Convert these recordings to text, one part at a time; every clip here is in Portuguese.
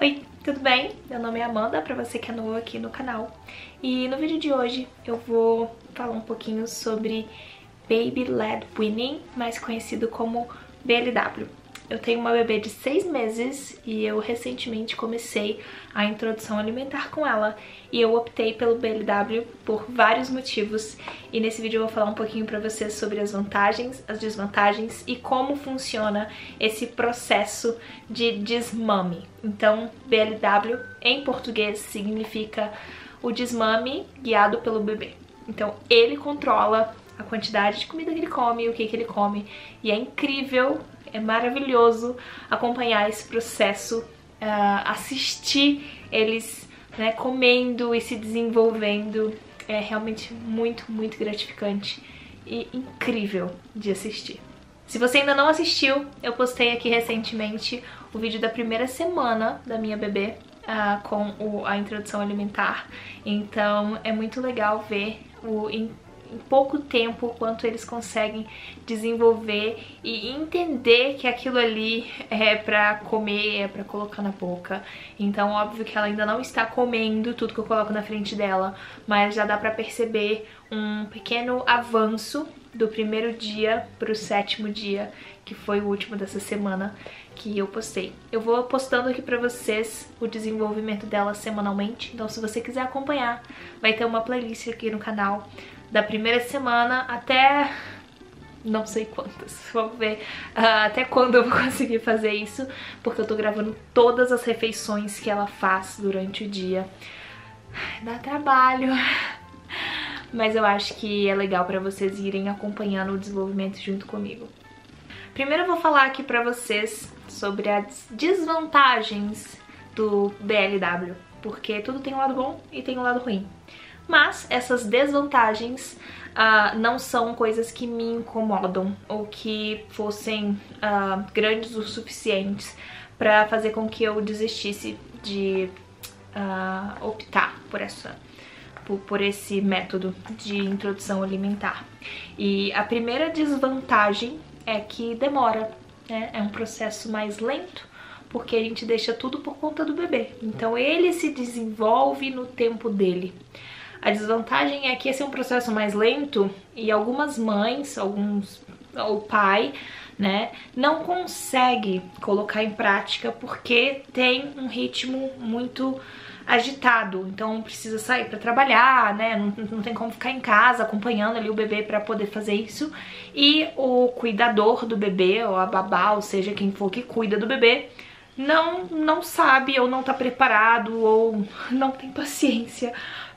Oi, tudo bem? Meu nome é Amanda, pra você que é novo aqui no canal. E no vídeo de hoje eu vou falar um pouquinho sobre Baby Led Weaning, mais conhecido como BLW. Eu tenho uma bebê de 6 meses e eu recentemente comecei a introdução alimentar com ela. E eu optei pelo BLW por vários motivos. E nesse vídeo eu vou falar um pouquinho pra vocês sobre as vantagens, as desvantagens e como funciona esse processo de desmame. Então, BLW em português significa o desmame guiado pelo bebê. Então, ele controla a quantidade de comida que ele come, o que ele come. E é incrível, é maravilhoso acompanhar esse processo, assistir eles, né, comendo e se desenvolvendo. É realmente muito, muito gratificante e incrível de assistir. Se você ainda não assistiu, eu postei aqui recentemente o vídeo da primeira semana da minha bebê com a introdução alimentar. Então é muito legal ver em pouco tempo, o quanto eles conseguem desenvolver e entender que aquilo ali é pra comer, é pra colocar na boca. Então, óbvio que ela ainda não está comendo tudo que eu coloco na frente dela, mas já dá pra perceber um pequeno avanço do primeiro dia pro sétimo dia, que foi o último dessa semana que eu postei. Eu vou postando aqui pra vocês o desenvolvimento dela semanalmente, então se você quiser acompanhar, vai ter uma playlist aqui no canal da primeira semana até não sei quantas, vamos ver até quando eu vou conseguir fazer isso, porque eu tô gravando todas as refeições que ela faz durante o dia. Dá trabalho, mas eu acho que é legal pra vocês irem acompanhando o desenvolvimento junto comigo. Primeiro eu vou falar aqui pra vocês sobre as desvantagens do BLW, porque tudo tem um lado bom e tem um lado ruim. Mas essas desvantagens não são coisas que me incomodam ou que fossem grandes o suficientes pra fazer com que eu desistisse de optar por esse método de introdução alimentar. E a primeira desvantagem é que demora, né? É um processo mais lento, porque a gente deixa tudo por conta do bebê. Então ele se desenvolve no tempo dele. A desvantagem é que esse é um processo mais lento e algumas mães, ou pai, né, não consegue colocar em prática porque tem um ritmo muito agitado. Então precisa sair para trabalhar, né, não tem como ficar em casa acompanhando ali o bebê para poder fazer isso. E o cuidador do bebê, ou a babá, ou seja, quem for que cuida do bebê, não sabe ou não tá preparado ou não tem paciência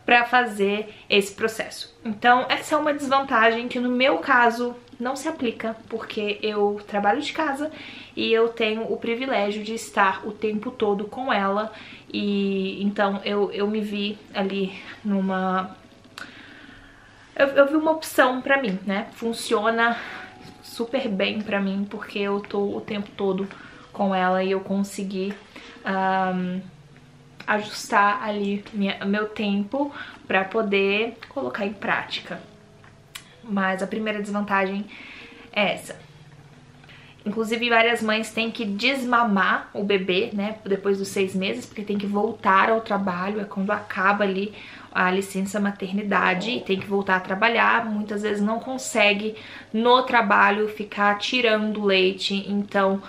pra fazer esse processo. Então essa é uma desvantagem que no meu caso não se aplica, porque eu trabalho de casa e eu tenho o privilégio de estar o tempo todo com ela. E então eu me vi ali numa... Eu vi uma opção pra mim, né? Funciona super bem pra mim, porque eu tô o tempo todo com ela e eu consegui ajustar ali meu tempo pra poder colocar em prática. Mas a primeira desvantagem é essa. Inclusive várias mães têm que desmamar o bebê, né, depois dos 6 meses, porque tem que voltar ao trabalho, é quando acaba ali a licença maternidade e tem que voltar a trabalhar. Muitas vezes não consegue no trabalho ficar tirando leite, então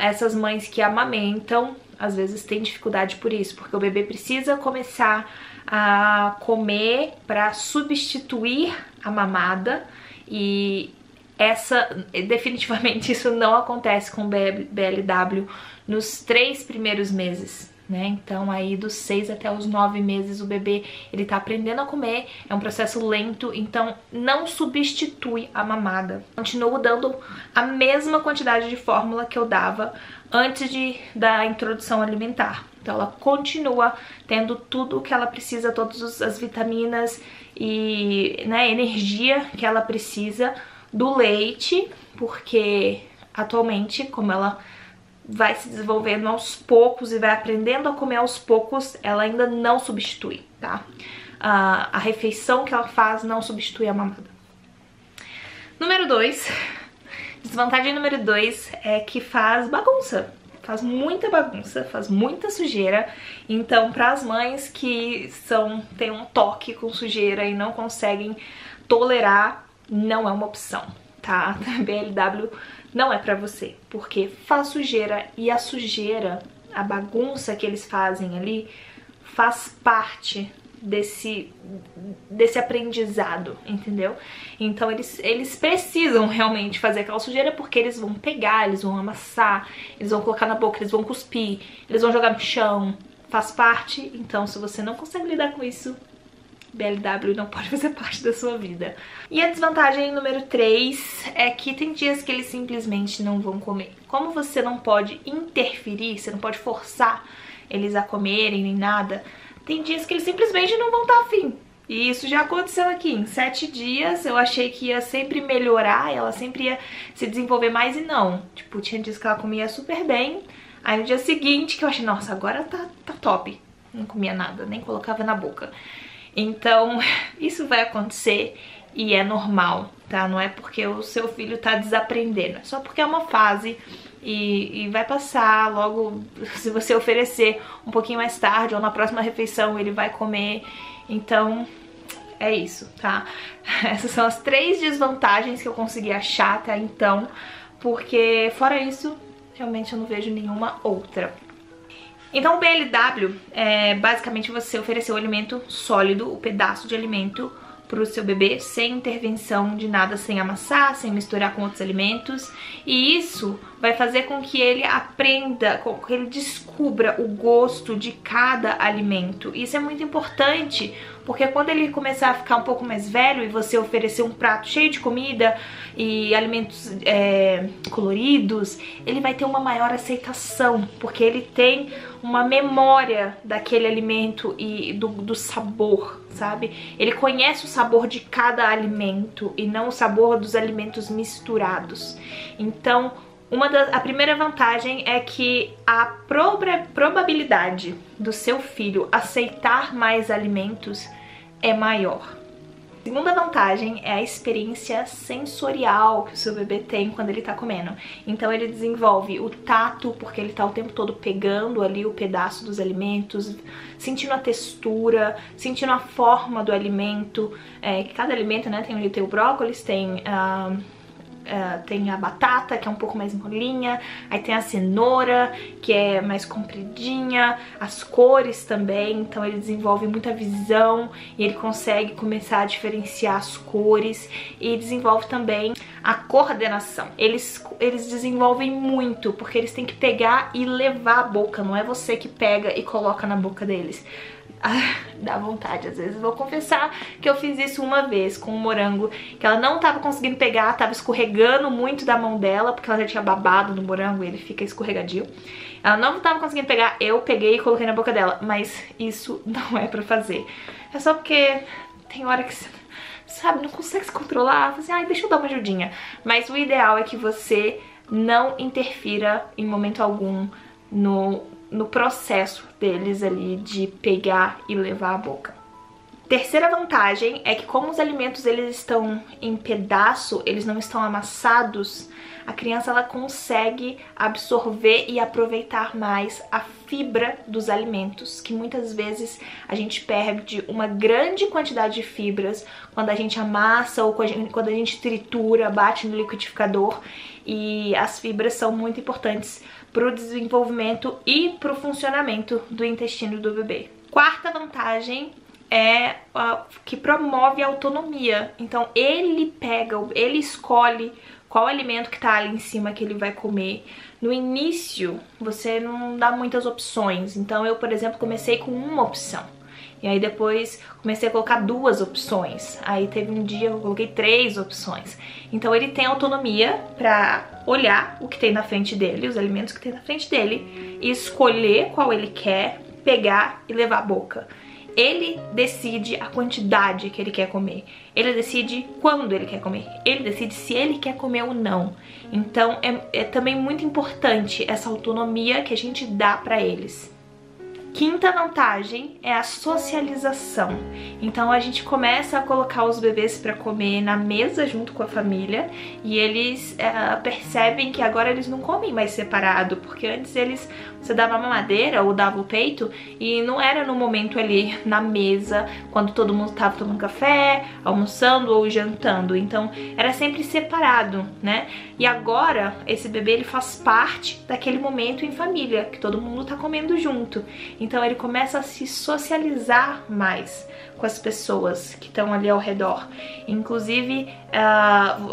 essas mães que amamentam às vezes tem dificuldade por isso, porque o bebê precisa começar a comer para substituir a mamada, e definitivamente isso não acontece com o BLW nos 3 primeiros meses, né? Então aí dos 6 até os 9 meses o bebê, ele tá aprendendo a comer, é um processo lento, então não substitui a mamada. Continuo dando a mesma quantidade de fórmula que eu dava antes da introdução alimentar. Então ela continua tendo tudo o que ela precisa, todas as vitaminas e, né, energia que ela precisa do leite, porque atualmente, como ela vai se desenvolvendo aos poucos e vai aprendendo a comer aos poucos, ela ainda não substitui, tá? A refeição que ela faz não substitui a mamada. Número 2. Desvantagem número 2 é que faz bagunça. faz muita bagunça, faz muita sujeira. Então, para as mães que têm um toque com sujeira e não conseguem tolerar, não é uma opção, tá? BLW não é para você, porque faz sujeira, e a sujeira, a bagunça que eles fazem ali, faz parte desse aprendizado, entendeu? Então eles precisam realmente fazer aquela sujeira, porque eles vão pegar, eles vão amassar, eles vão colocar na boca, eles vão cuspir, eles vão jogar no chão, faz parte. Então, se você não consegue lidar com isso, BLW não pode fazer parte da sua vida. E a desvantagem número 3 é que tem dias que eles simplesmente não vão comer. Como você não pode interferir, você não pode forçar eles a comerem nem nada, tem dias que eles simplesmente não vão estar afim. E isso já aconteceu aqui. Em 7 dias eu achei que ia sempre melhorar, ela sempre ia se desenvolver mais, e não. Tipo, tinha dias que ela comia super bem, aí no dia seguinte que eu achei, nossa, agora tá top. Não comia nada, nem colocava na boca. Então, isso vai acontecer e é normal, tá? Não é porque o seu filho tá desaprendendo, é só porque é uma fase e vai passar. Logo, se você oferecer um pouquinho mais tarde ou na próxima refeição, ele vai comer. Então, é isso, tá? Essas são as 3 desvantagens que eu consegui achar até então, porque fora isso, realmente eu não vejo nenhuma outra. Então, o BLW é basicamente você oferecer o alimento sólido, o pedaço de alimento, para o seu bebê, sem intervenção de nada, sem amassar, sem misturar com outros alimentos. E isso vai fazer com que ele aprenda, com que ele descubra o gosto de cada alimento. Isso é muito importante, porque quando ele começar a ficar um pouco mais velho e você oferecer um prato cheio de comida e alimentos coloridos, ele vai ter uma maior aceitação, porque ele tem uma memória daquele alimento e do sabor, sabe? Ele conhece o sabor de cada alimento e não o sabor dos alimentos misturados. Então, a primeira vantagem é que a probabilidade do seu filho aceitar mais alimentos é maior. A segunda vantagem é a experiência sensorial que o seu bebê tem quando ele tá comendo. Então ele desenvolve o tato, porque ele tá o tempo todo pegando ali o pedaço dos alimentos, sentindo a textura, sentindo a forma do alimento. Cada alimento, né, tem onde tem o brócolis, tem a batata, que é um pouco mais molinha, aí tem a cenoura, que é mais compridinha, as cores também. Então ele desenvolve muita visão e ele consegue começar a diferenciar as cores, e desenvolve também a coordenação. Eles desenvolvem muito, porque eles têm que pegar e levar a boca, não é você que pega e coloca na boca deles. Dá vontade, às vezes. Vou confessar que eu fiz isso uma vez com um morango, que ela não tava conseguindo pegar, tava escorregando muito da mão dela, porque ela já tinha babado no morango e ele fica escorregadio. Ela não tava conseguindo pegar, eu peguei e coloquei na boca dela, mas isso não é pra fazer. É só porque tem hora que você, sabe, não consegue se controlar, você, ai, deixa eu dar uma ajudinha. Mas o ideal é que você não interfira em momento algum no processo deles ali de pegar e levar a boca. Terceira vantagem é que, como os alimentos eles estão em pedaço, eles não estão amassados, a criança ela consegue absorver e aproveitar mais a fibra dos alimentos, que muitas vezes a gente perde uma grande quantidade de fibras quando a gente amassa ou quando a gente tritura, bate no liquidificador, e as fibras são muito importantes para o desenvolvimento e para o funcionamento do intestino do bebê. Quarta vantagem é que promove a autonomia. Então ele pega, ele escolhe qual alimento que tá ali em cima que ele vai comer. No início, você não dá muitas opções. Então eu, por exemplo, comecei com uma opção. E aí depois comecei a colocar 2 opções. Aí teve um dia que eu coloquei 3 opções. Então ele tem autonomia pra olhar o que tem na frente dele, os alimentos que tem na frente dele, e escolher qual ele quer, pegar e levar à boca. Ele decide a quantidade que ele quer comer, ele decide quando ele quer comer, ele decide se ele quer comer ou não. Então é também muito importante essa autonomia que a gente dá pra eles. Quinta vantagem é a socialização. Então a gente começa a colocar os bebês para comer na mesa junto com a família e eles percebem que agora eles não comem mais separado, porque antes eles, você dava a mamadeira ou dava o peito e não era no momento ali na mesa, quando todo mundo estava tomando café, almoçando ou jantando. Então era sempre separado, né? E agora esse bebê ele faz parte daquele momento em família, que todo mundo tá comendo junto. Então ele começa a se socializar mais com as pessoas que estão ali ao redor. Inclusive,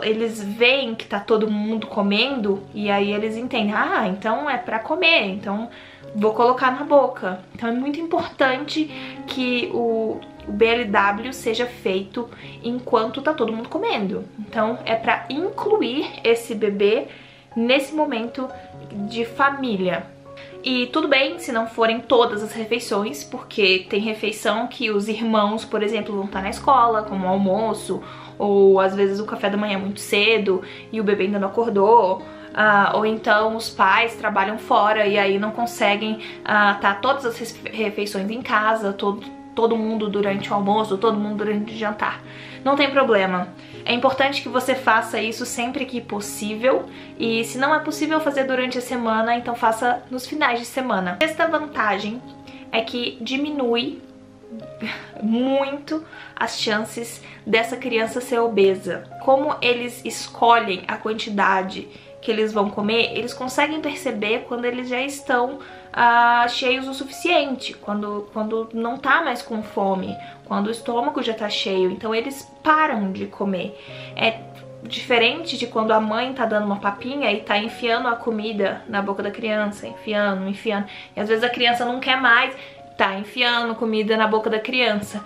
eles veem que tá todo mundo comendo e aí eles entendem, ah, então é pra comer, então vou colocar na boca. Então é muito importante que o BLW seja feito enquanto tá todo mundo comendo. Então é pra incluir esse bebê nesse momento de família. E tudo bem se não forem todas as refeições, porque tem refeição que os irmãos, por exemplo, vão estar na escola, como o almoço, ou às vezes o café da manhã é muito cedo e o bebê ainda não acordou, ou então os pais trabalham fora e aí não conseguem estar todas as refeições em casa, todo mundo durante o almoço, todo mundo durante o jantar. Não tem problema. É importante que você faça isso sempre que possível. E se não é possível fazer durante a semana, então faça nos finais de semana. Sexta vantagem é que diminui muito as chances dessa criança ser obesa. Como eles escolhem a quantidade que eles vão comer, eles conseguem perceber quando eles já estão cheios o suficiente, quando não tá mais com fome, quando o estômago já tá cheio, então eles param de comer. É diferente de quando a mãe tá dando uma papinha e tá enfiando a comida na boca da criança, enfiando, e às vezes a criança não quer mais, tá enfiando comida na boca da criança.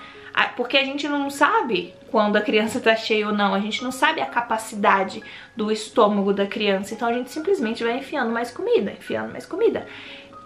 Porque a gente não sabe quando a criança tá cheia ou não, a gente não sabe a capacidade do estômago da criança, então a gente simplesmente vai enfiando mais comida.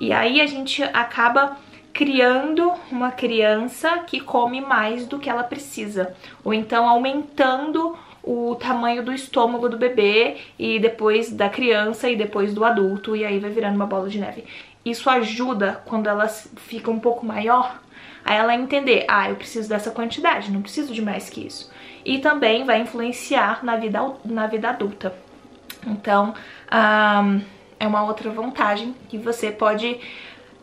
E aí a gente acaba criando uma criança que come mais do que ela precisa, ou então aumentando o tamanho do estômago do bebê e depois da criança e depois do adulto, e aí vai virando uma bola de neve. Isso ajuda quando ela fica um pouco maior, a ela entender, ah, eu preciso dessa quantidade, não preciso de mais que isso. E também vai influenciar na vida adulta. Então, é uma outra vantagem que você pode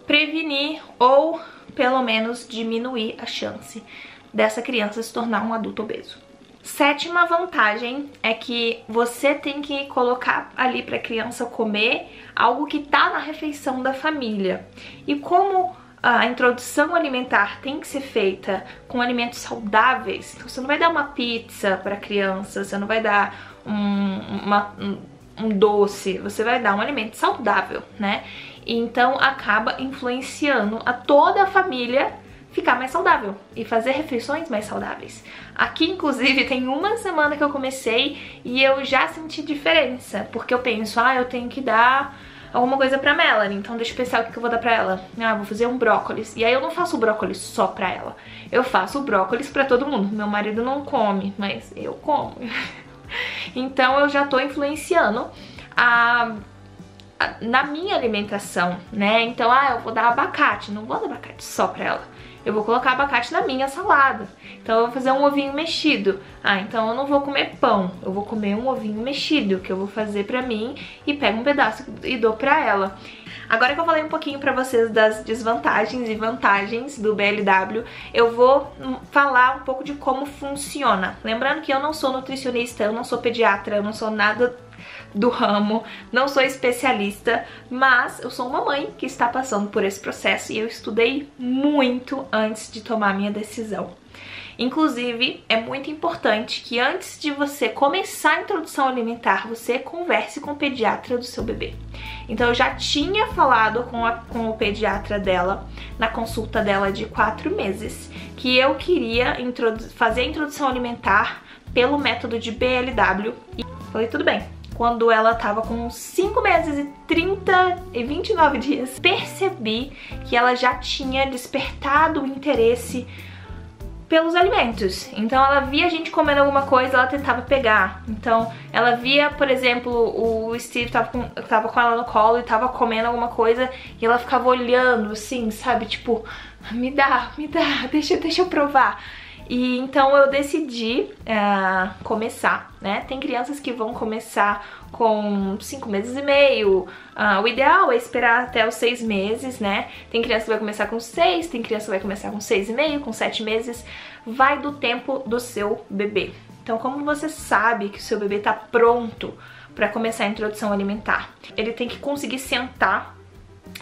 prevenir ou, pelo menos, diminuir a chance dessa criança se tornar um adulto obeso. Sétima vantagem é que você tem que colocar ali para a criança comer algo que tá na refeição da família. E como a introdução alimentar tem que ser feita com alimentos saudáveis, então você não vai dar uma pizza para a criança, você não vai dar um doce, você vai dar um alimento saudável, né? E então acaba influenciando a toda a família ficar mais saudável e fazer refeições mais saudáveis. Aqui, inclusive, tem uma semana que eu comecei e eu já senti diferença, porque eu penso, ah, eu tenho que dar alguma coisa pra Melanie, então deixa eu pensar o que eu vou dar pra ela. Ah, vou fazer um brócolis. E aí eu não faço o brócolis só pra ela, eu faço o brócolis pra todo mundo. Meu marido não come, mas eu como. Então eu já tô influenciando na minha alimentação, né? Então, ah, eu vou dar abacate, não vou dar abacate só pra ela. Eu vou colocar abacate na minha salada. Então eu vou fazer um ovinho mexido. Ah, então eu não vou comer pão, eu vou comer um ovinho mexido, que eu vou fazer pra mim e pego um pedaço e dou pra ela. Agora que eu falei um pouquinho pra vocês das desvantagens e vantagens do BLW, eu vou falar um pouco de como funciona. Lembrando que eu não sou nutricionista, eu não sou pediatra, eu não sou nada do ramo, não sou especialista, mas eu sou uma mãe que está passando por esse processo e eu estudei muito antes de tomar minha decisão. Inclusive, é muito importante que antes de você começar a introdução alimentar, você converse com o pediatra do seu bebê. Então, eu já tinha falado com o pediatra dela, na consulta dela de 4 meses, que eu queria fazer a introdução alimentar pelo método de BLW. E falei, tudo bem. Quando ela tava com 5 meses e 30 e 29 dias, percebi que ela já tinha despertado o interesse pelos alimentos. Então ela via a gente comendo alguma coisa, ela tentava pegar. Então ela via, por exemplo, o Steve tava com ela no colo e tava comendo alguma coisa e ela ficava olhando assim, sabe? Tipo, me dá, deixa eu provar. E então eu decidi começar, né? Tem crianças que vão começar com 5 meses e meio. O ideal é esperar até os 6 meses, né? Tem criança que vai começar com 6, tem criança que vai começar com 6 e meio, com 7 meses. Vai do tempo do seu bebê. Então, como você sabe que o seu bebê tá pronto para começar a introdução alimentar? Ele tem que conseguir sentar.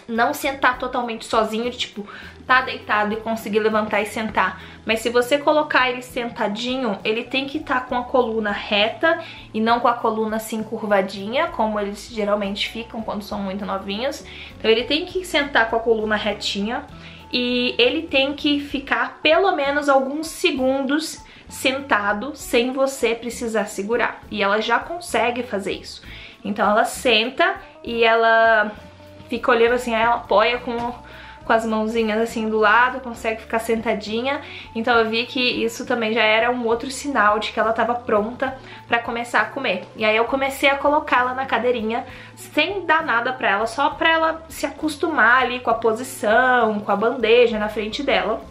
Não sentar totalmente sozinho, tipo, tá deitado e conseguir levantar e sentar. Mas se você colocar ele sentadinho, ele tem que estar com a coluna reta e não com a coluna assim curvadinha, como eles geralmente ficam quando são muito novinhos. Então ele tem que sentar com a coluna retinha e ele tem que ficar pelo menos alguns segundos sentado sem você precisar segurar. E ela já consegue fazer isso. Então ela senta e ela... fica olhando assim, aí ela apoia com as mãozinhas assim do lado, consegue ficar sentadinha. Então eu vi que isso também já era um outro sinal de que ela estava pronta para começar a comer. E aí eu comecei a colocá-la na cadeirinha sem dar nada para ela, só para ela se acostumar ali com a posição, com a bandeja na frente dela.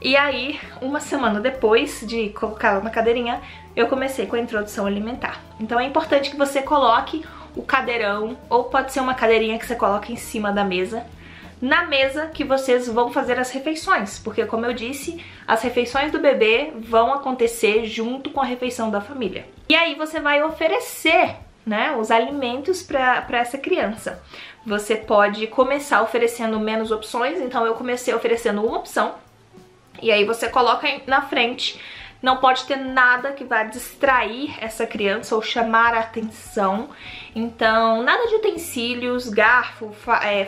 E aí, uma semana depois de colocá-la na cadeirinha, eu comecei com a introdução alimentar. Então é importante que você coloque o cadeirão, ou pode ser uma cadeirinha que você coloca em cima da mesa, na mesa que vocês vão fazer as refeições, porque como eu disse, as refeições do bebê vão acontecer junto com a refeição da família. E aí você vai oferecer, né, os alimentos para essa criança. Você pode começar oferecendo menos opções, então eu comecei oferecendo uma opção, e aí você coloca na frente. Não pode ter nada que vá distrair essa criança ou chamar a atenção. Então, nada de utensílios, garfo,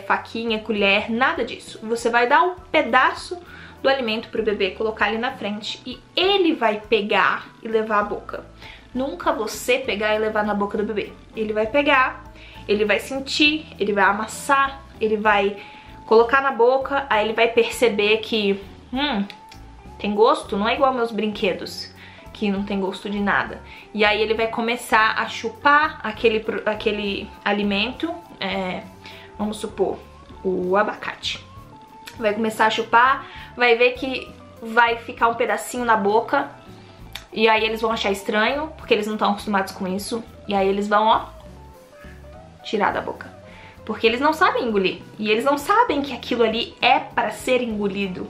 faquinha, colher, nada disso. Você vai dar um pedaço do alimento pro bebê, colocar ali na frente e ele vai pegar e levar à boca. Nunca você pegar e levar na boca do bebê. Ele vai pegar, ele vai sentir, ele vai amassar, ele vai colocar na boca, aí ele vai perceber que... tem gosto? Não é igual meus brinquedos, que não tem gosto de nada. E aí ele vai começar a chupar aquele alimento, vamos supor, o abacate. Vai começar a chupar, vai ver que vai ficar um pedacinho na boca, e aí eles vão achar estranho, porque eles não estão acostumados com isso, e aí eles vão, ó, tirar da boca. Porque eles não sabem engolir, e eles não sabem que aquilo ali é para ser engolido.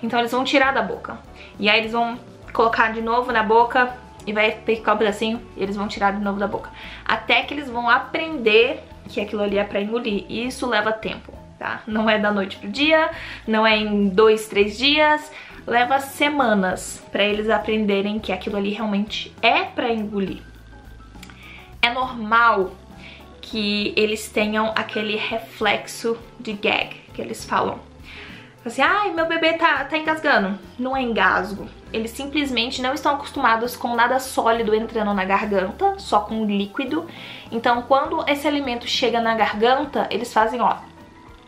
Então eles vão tirar da boca. E aí eles vão colocar de novo na boca e vai pegar um pedacinho e eles vão tirar de novo da boca. Até que eles vão aprender que aquilo ali é pra engolir. E isso leva tempo, tá? Não é da noite pro dia, não é em 2, 3 dias. Leva semanas pra eles aprenderem que aquilo ali realmente é pra engolir. É normal que eles tenham aquele reflexo de gag que eles falam. Assim, ai, meu bebê tá engasgando. Não é engasgo. Eles simplesmente não estão acostumados com nada sólido entrando na garganta, só com líquido. Então, quando esse alimento chega na garganta, eles fazem, ó,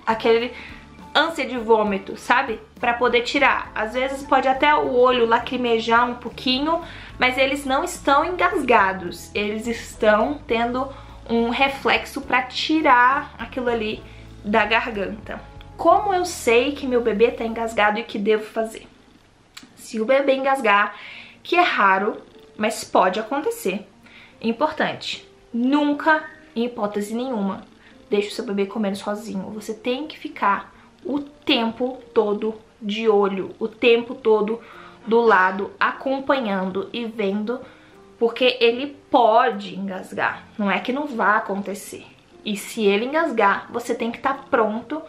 aquele ânsia de vômito, sabe? Pra poder tirar. Às vezes pode até o olho lacrimejar um pouquinho, mas eles não estão engasgados. Eles estão tendo um reflexo pra tirar aquilo ali da garganta. Como eu sei que meu bebê tá engasgado e o que devo fazer? Se o bebê engasgar, que é raro, mas pode acontecer. Importante, nunca, em hipótese nenhuma, deixe o seu bebê comendo sozinho. Você tem que ficar o tempo todo de olho, o tempo todo do lado, acompanhando e vendo, porque ele pode engasgar. Não é que não vá acontecer. E se ele engasgar, você tem que estar pronto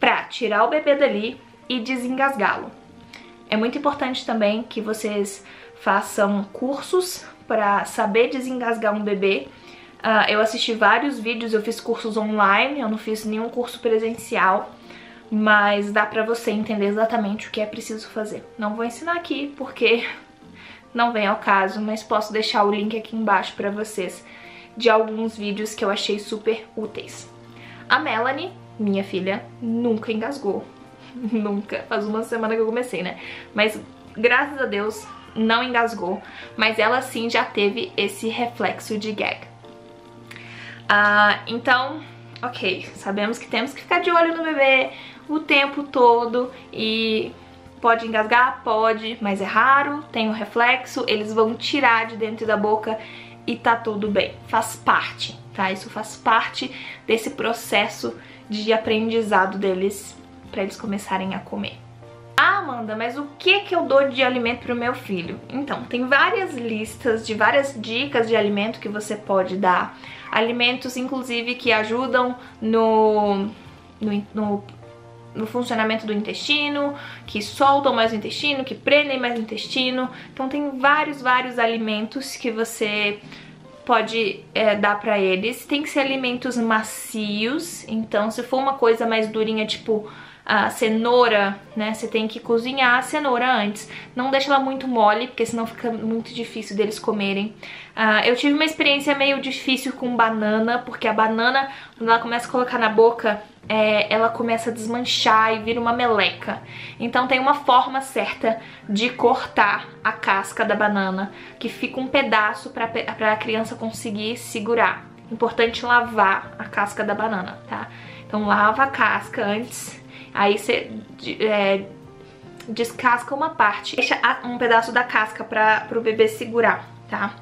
pra tirar o bebê dali e desengasgá-lo. É muito importante também que vocês façam cursos para saber desengasgar um bebê. Eu assisti vários vídeos, eu fiz cursos online, eu não fiz nenhum curso presencial, mas dá pra você entender exatamente o que é preciso fazer. Não vou ensinar aqui porque não vem ao caso, mas posso deixar o link aqui embaixo pra vocês de alguns vídeos que eu achei super úteis. A Melanie, minha filha, nunca engasgou. Nunca. Faz uma semana que eu comecei, né? Mas graças a Deus não engasgou, mas ela sim já teve esse reflexo de gag. Então, ok, sabemos que temos que ficar de olho no bebê o tempo todo e pode engasgar, pode, mas é raro, tem um reflexo, eles vão tirar de dentro da boca e tá tudo bem, faz parte, tá? Isso faz parte desse processo de aprendizado deles pra eles começarem a comer. Ah, Amanda, mas o que que eu dou de alimento pro meu filho? Então, tem várias listas de várias dicas de alimento que você pode dar. Alimentos, inclusive, que ajudam no funcionamento do intestino, que soltam mais o intestino, que prendem mais o intestino. Então tem vários alimentos que você pode dar pra eles. Tem que ser alimentos macios, então se for uma coisa mais durinha, tipo a cenoura, né, você tem que cozinhar a cenoura antes. Não deixa ela muito mole, porque senão fica muito difícil deles comerem. Eu tive uma experiência meio difícil com banana, porque a banana, quando ela começa a colocar na boca, ela começa a desmanchar e vira uma meleca. Então tem uma forma certa de cortar a casca da banana, que fica um pedaço pra a criança conseguir segurar. Importante lavar a casca da banana, tá? Então lava a casca antes, aí você descasca uma parte, deixa um pedaço da casca para o bebê segurar, tá?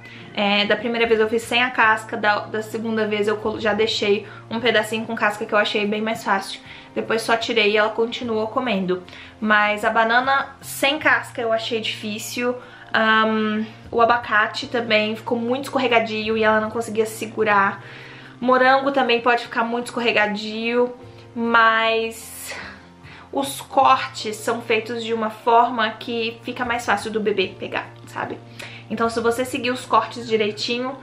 Da primeira vez eu fiz sem a casca, da segunda vez eu já deixei um pedacinho com casca que eu achei bem mais fácil. Depois só tirei e ela continuou comendo. Mas a banana sem casca eu achei difícil. O abacate também ficou muito escorregadio e ela não conseguia segurar. Morango também pode ficar muito escorregadio, mas os cortes são feitos de uma forma que fica mais fácil do bebê pegar, sabe? Então se você seguir os cortes direitinho,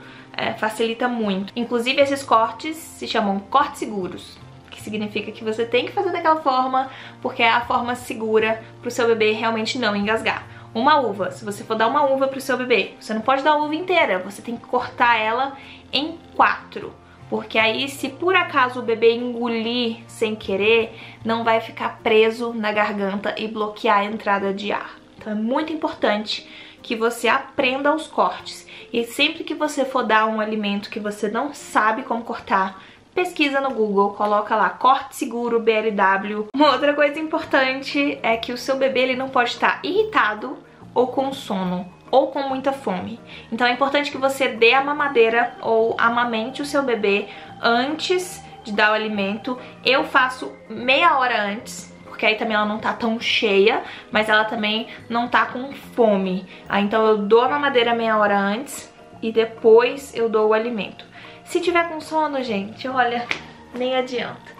facilita muito. Inclusive esses cortes se chamam cortes seguros, que significa que você tem que fazer daquela forma, porque é a forma segura pro seu bebê realmente não engasgar. Uma uva, se você for dar uma uva pro seu bebê, você não pode dar a uva inteira, você tem que cortar ela em 4. Porque aí, se por acaso o bebê engolir sem querer, não vai ficar preso na garganta e bloquear a entrada de ar. Então é muito importante que você aprenda os cortes. E sempre que você for dar um alimento que você não sabe como cortar, pesquisa no Google, coloca lá corte seguro BLW. Uma outra coisa importante é que o seu bebê ele não pode estar irritado ou com sono, ou com muita fome. Então é importante que você dê a mamadeira ou amamente o seu bebê antes de dar o alimento. Eu faço meia hora antes, porque aí também ela não tá tão cheia, mas ela também não tá com fome. Então eu dou a mamadeira meia hora antes e depois eu dou o alimento. Se tiver com sono, gente, olha, nem adianta.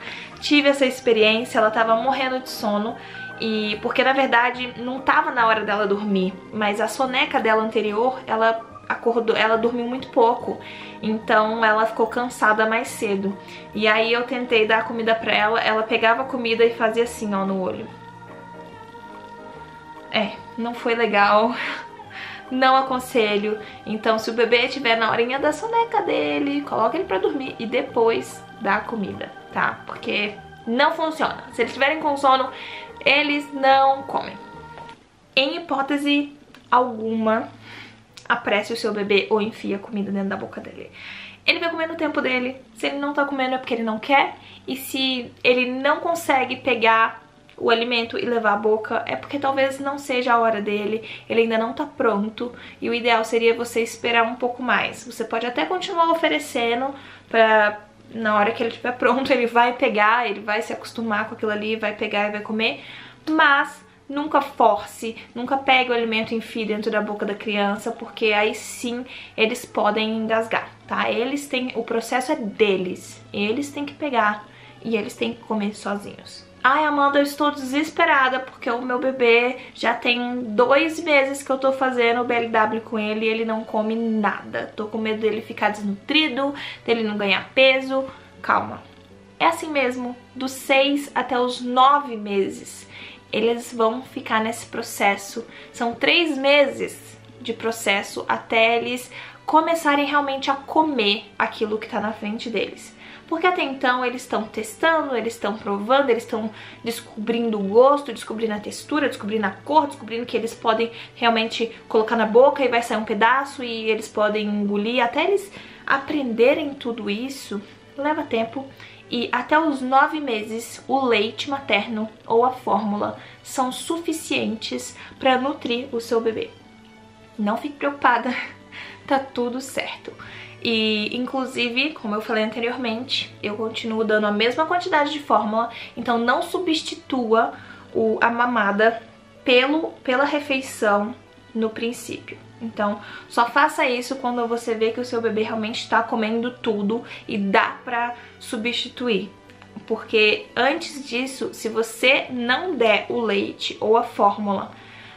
Tive essa experiência, ela tava morrendo de sono. E porque na verdade não tava na hora dela dormir, mas a soneca dela anterior, ela dormiu muito pouco, então ela ficou cansada mais cedo. E aí eu tentei dar comida pra ela, ela pegava a comida e fazia assim, ó, no olho. Não foi legal. Não aconselho. Então se o bebê tiver na horinha da soneca dele, coloca ele pra dormir e depois dá a comida, tá? Porque não funciona. Se eles tiverem com sono, eles não comem. Em hipótese alguma, apresse o seu bebê ou enfia a comida dentro da boca dele. Ele vai comer no tempo dele. Se ele não tá comendo é porque ele não quer. E se ele não consegue pegar o alimento e levar à boca, é porque talvez não seja a hora dele, ele ainda não tá pronto. E o ideal seria você esperar um pouco mais. Você pode até continuar oferecendo pra... Na hora que ele estiver pronto, ele vai pegar, ele vai se acostumar com aquilo ali, vai pegar e vai comer. Mas nunca force, nunca pegue o alimento e enfie dentro da boca da criança, porque aí sim eles podem engasgar, tá? Eles têm... O processo é deles. Eles têm que pegar e eles têm que comer sozinhos. Ai, Amanda, eu estou desesperada porque o meu bebê já tem 2 meses que eu tô fazendo o BLW com ele e ele não come nada. Tô com medo dele ficar desnutrido, dele não ganhar peso. Calma. É assim mesmo, dos 6 até os 9 meses, eles vão ficar nesse processo. São 3 meses de processo até eles começarem realmente a comer aquilo que tá na frente deles. porque até então eles estão testando, eles estão provando, eles estão descobrindo o gosto, descobrindo a textura, descobrindo a cor, descobrindo que eles podem realmente colocar na boca e vai sair um pedaço e eles podem engolir. Até eles aprenderem tudo isso, leva tempo. E até os 9 meses, o leite materno ou a fórmula são suficientes para nutrir o seu bebê. Não fique preocupada, tá tudo certo. E, inclusive, como eu falei anteriormente, eu continuo dando a mesma quantidade de fórmula, então não substitua a mamada pela refeição no princípio. Então, só faça isso quando você vê que o seu bebê realmente está comendo tudo e dá pra substituir. Porque antes disso, se você não der o leite ou a fórmula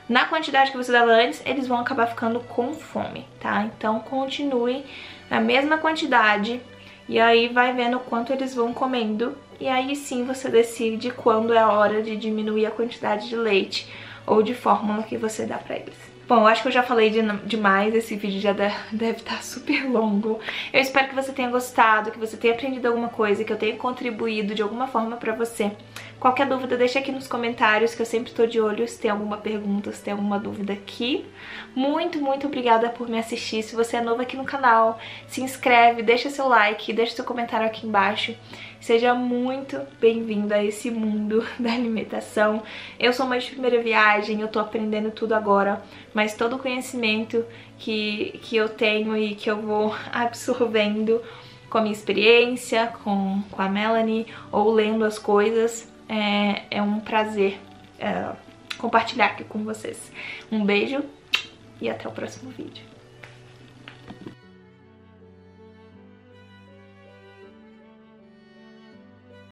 na quantidade que você dava antes, eles vão acabar ficando com fome, tá? Então, continue na mesma quantidade e aí vai vendo o quanto eles vão comendo. E aí sim você decide quando é a hora de diminuir a quantidade de leite ou de fórmula que você dá pra eles. Bom, eu acho que eu já falei demais, esse vídeo já deve estar super longo. Eu espero que você tenha gostado, que você tenha aprendido alguma coisa, que eu tenha contribuído de alguma forma pra você. Qualquer dúvida, deixa aqui nos comentários, que eu sempre tô de olho se tem alguma pergunta, se tem alguma dúvida aqui. Muito, muito obrigada por me assistir. Se você é novo aqui no canal, se inscreve, deixa seu like, deixa seu comentário aqui embaixo. Seja muito bem-vindo a esse mundo da alimentação. Eu sou mãe de primeira viagem, eu tô aprendendo tudo agora, mas todo o conhecimento que eu tenho e que eu vou absorvendo com a minha experiência, com a Melanie, ou lendo as coisas, é um prazer compartilhar aqui com vocês. Um beijo e até o próximo vídeo.